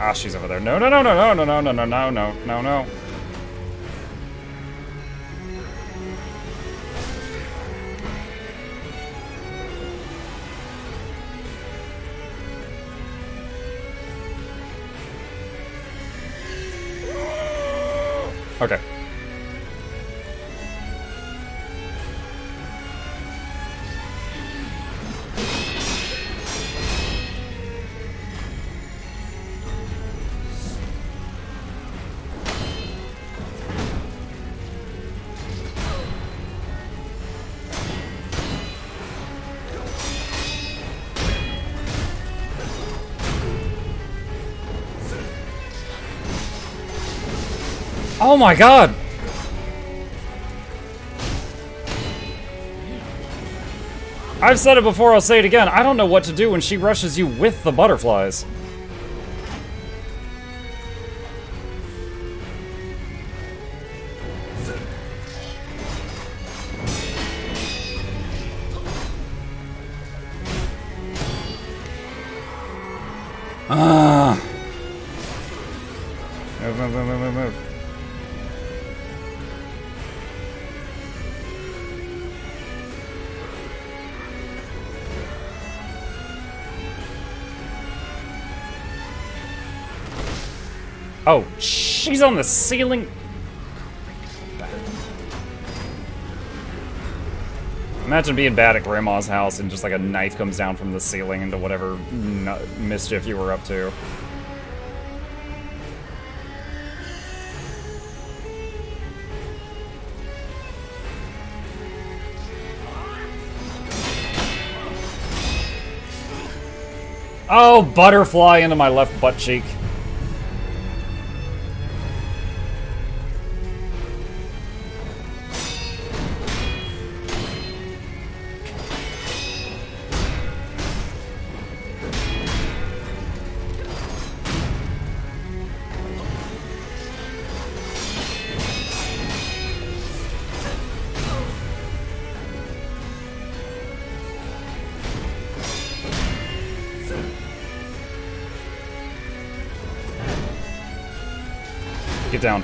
Ah, she's over there. No, no, no, no, no, no, no, no, no, no, no, no. Okay. Oh my god! I've said it before, I'll say it again. I don't know what to do when she rushes you with the butterflies. Oh, she's on the ceiling. Imagine being bad at Grandma's house and just like a knife comes down from the ceiling into whatever mischief you were up to. Oh, butterfly into my left butt cheek. Get down.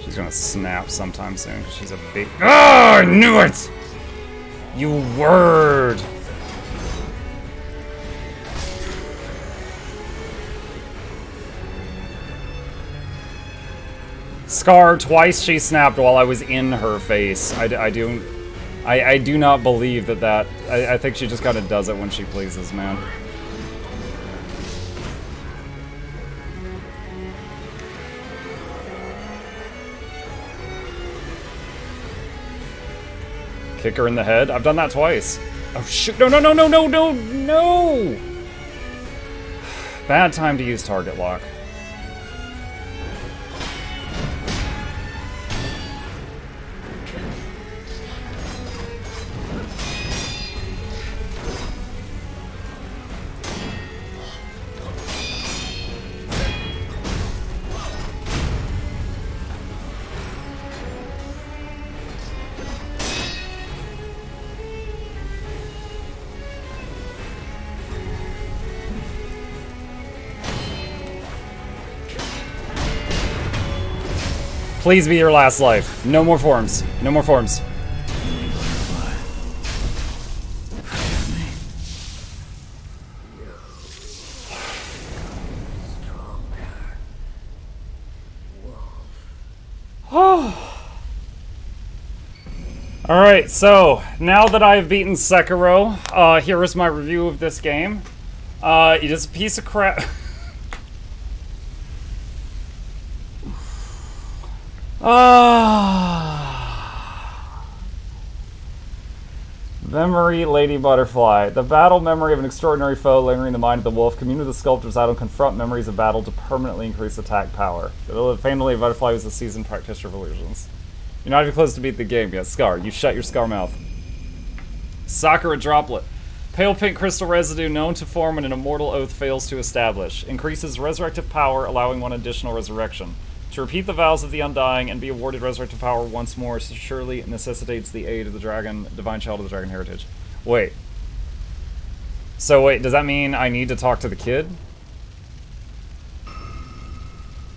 She's gonna snap sometime soon because she's a big. Oh, I knew it! You word! Scar, twice she snapped while I was in her face. I do not believe that. I think she just kind of does it when she pleases, man. Kick her in the head? I've done that twice. Oh shoot, no, no, no, no, no, no, no! Bad time to use target lock. Please be your last life. No more forms. No more forms. Oh. Alright, so now that I've beaten Sekiro, here is my review of this game. It is a piece of crap. Memory, Lady Butterfly. The battle memory of an extraordinary foe lingering in the mind of the wolf. Commune with the sculptor's idol. Confront memories of battle to permanently increase attack power. The famed Lady Butterfly was a seasoned practitioner of illusions. You're not even close to beat the game yet. Scar, you shut your scar mouth. Sakura Droplet. Pale pink crystal residue known to form when an immortal oath fails to establish. Increases resurrective power, allowing one additional resurrection. To repeat the vows of the undying and be awarded resurrective power once more surely necessitates the aid of the dragon, divine child of the dragon heritage. Wait. So wait, does that mean I need to talk to the kid?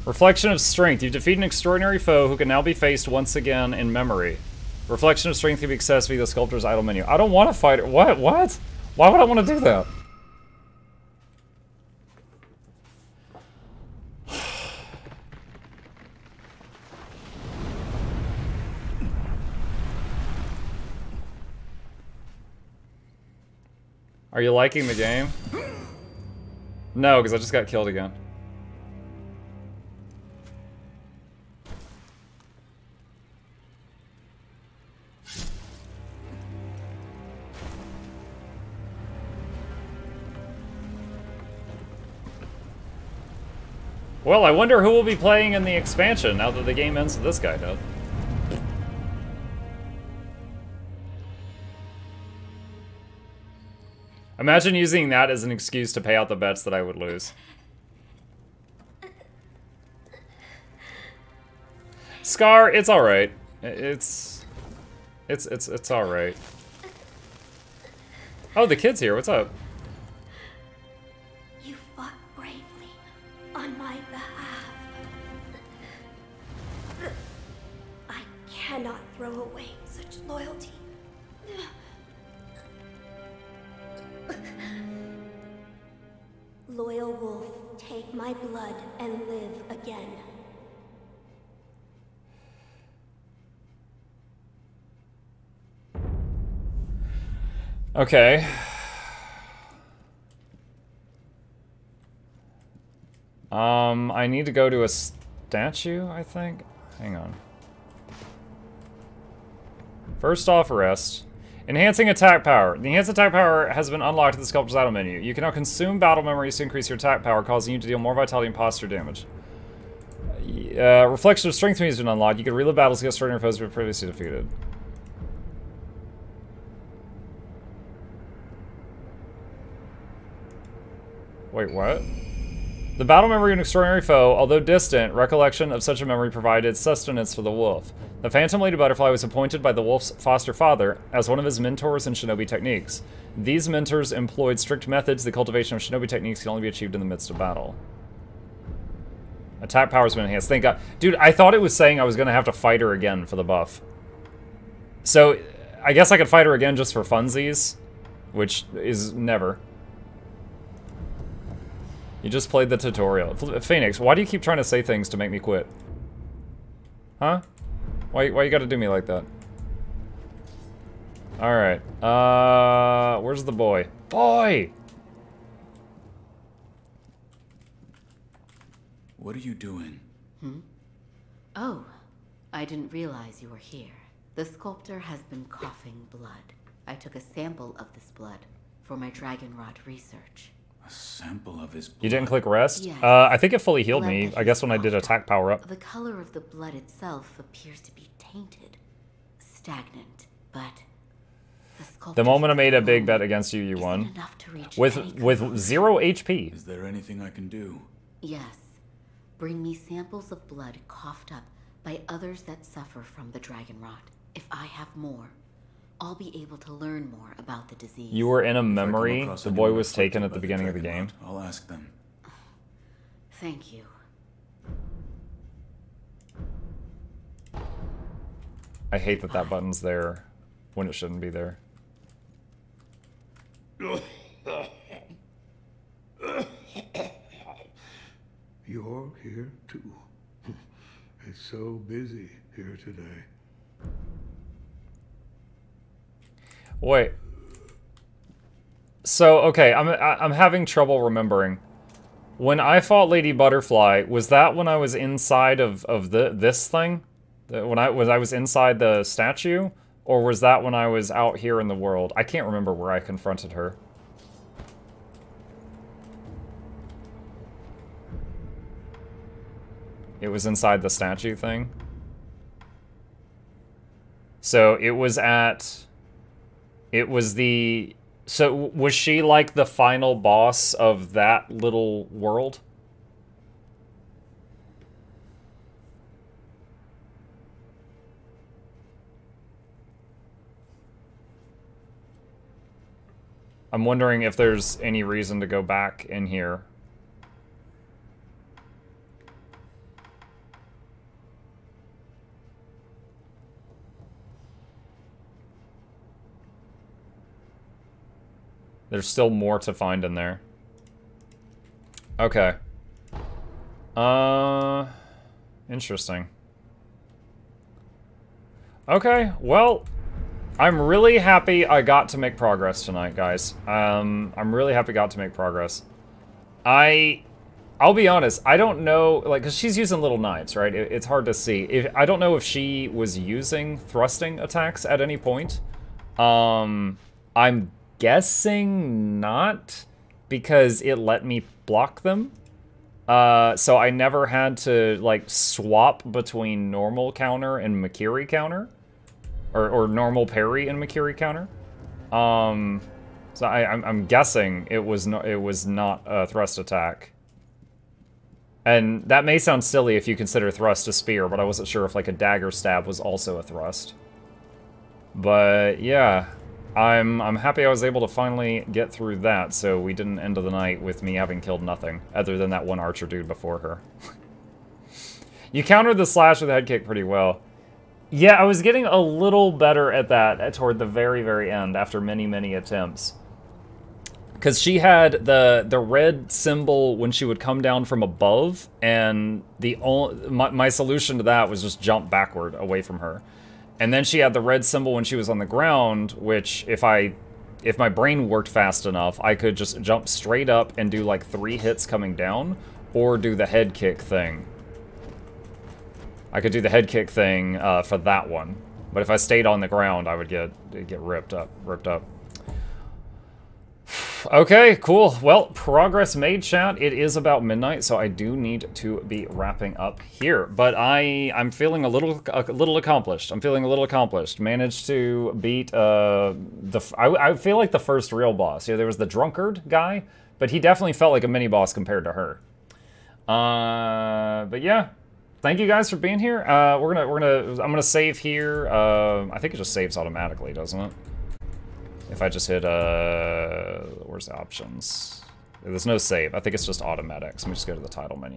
Reflection of strength. You've defeated an extraordinary foe who can now be faced once again in memory. Reflection of strength can be accessed via the sculptor's idle menu. I don't want to fight her. What? What? Why would I want to do that? Are you liking the game? No, because I just got killed again. Well, I wonder who will be playing in the expansion now that the game ends with this guy dead. Imagine using that as an excuse to pay out the bets that I would lose. Scar, it's alright. It's alright. Oh, the kid's here, what's up? You fought bravely on my behalf. I cannot throw away such loyalty. Loyal wolf, take my blood and live again. Okay. I need to go to a statue, I think. Hang on. First off, rest. Enhancing attack power. The enhanced attack power has been unlocked at the sculptor's idle menu. You can now consume battle memories to increase your attack power, causing you to deal more vitality and posture damage. Reflection of strength has been unlocked. You can relive battles against certain foes who were previously defeated. Wait, what? The battle memory of an extraordinary foe, although distant, recollection of such a memory provided sustenance for the wolf. The Phantom Lady Butterfly was appointed by the wolf's foster father as one of his mentors in shinobi techniques. These mentors employed strict methods. The cultivation of shinobi techniques can only be achieved in the midst of battle. Attack power has been enhanced. Thank God. Dude, I thought it was saying I was going to have to fight her again for the buff. So, I guess I could fight her again just for funsies, which is never. You just played the tutorial. Phoenix, why do you keep trying to say things to make me quit? Huh? Why you gotta do me like that? Alright. Where's the boy? Boy! What are you doing? Hmm? Oh, I didn't realize you were here. The sculptor has been coughing blood. I took a sample of this blood for my dragon rot research. A sample of his blood. You didn't click rest? Yes. I think it fully healed me, I guess, when I did attack power up. The color of the blood itself appears to be tainted, stagnant, but the moment I made a big bet against you, you won. With 0 HP. Is there anything I can do? Yes. Bring me samples of blood coughed up by others that suffer from the dragon rot. If I have more, I'll be able to learn more about the disease. You were in a memory. The boy was taken at the beginning of the game. I'll ask them. Thank you. I hate that that button's there when it shouldn't be there. You're here too. It's so busy here today. Wait. So, okay, I'm having trouble remembering. When I fought Lady Butterfly, was that when I was inside of this thing? When I was inside the statue? Or was that when I was out here in the world? I can't remember where I confronted her. It was inside the statue thing. So, it was at... It was the... So, was she like the final boss of that little world? I'm wondering if there's any reason to go back in here. There's still more to find in there. Okay. Interesting. Okay, well, I'm really happy I got to make progress tonight, guys. I'm really happy I got to make progress. I'll be honest, I don't know, like, because she's using little knives, right? It's hard to see. I don't know if she was using thrusting attacks at any point. I'm guessing not, because it let me block them. So I never had to, like, swap between normal counter and Makiri counter. Or normal parry and Makiri counter. So I'm guessing it was not a thrust attack. And that may sound silly if you consider thrust a spear, but I wasn't sure if, like, a dagger stab was also a thrust. But yeah, I'm happy I was able to finally get through that, so we didn't end of the night with me having killed nothing other than that one archer dude before her. You countered the slash with a head kick pretty well. Yeah, I was getting a little better at that toward the very, very end after many, many attempts. Because she had the red symbol when she would come down from above, and the only, my solution to that was just jump backward away from her. And then she had the red symbol when she was on the ground, which if my brain worked fast enough, I could just jump straight up and do like 3 hits coming down, or do the head kick thing. I could do the head kick thing for that one, but if I stayed on the ground, I would get ripped up. Okay, cool. Well, progress made, chat. It is about midnight, so I do need to be wrapping up here. But I'm feeling a little accomplished. Managed to beat I feel like the first real boss. Yeah, there was the drunkard guy, but he definitely felt like a mini boss compared to her. But yeah. Thank you guys for being here. I'm gonna save here. I think it just saves automatically, doesn't it? If I just hit where's the options? There's no save. I think it's just automatics. Let me just go to the title menu.